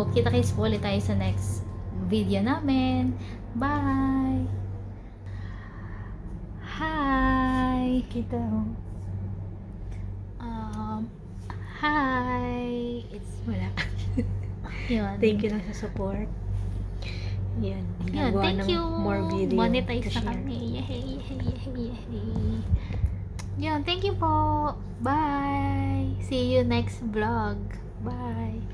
So, kita-kits po ulit tayo sa next video namin. Bye! Hi! Kita ho. Hi! It's wala. Yun. Thank you lang sa support. Yan. Yun, thank you! More video. Monetize na kami. Yay! Yay! Yay! Yun, thank you po! Bye! See you next vlog! Bye!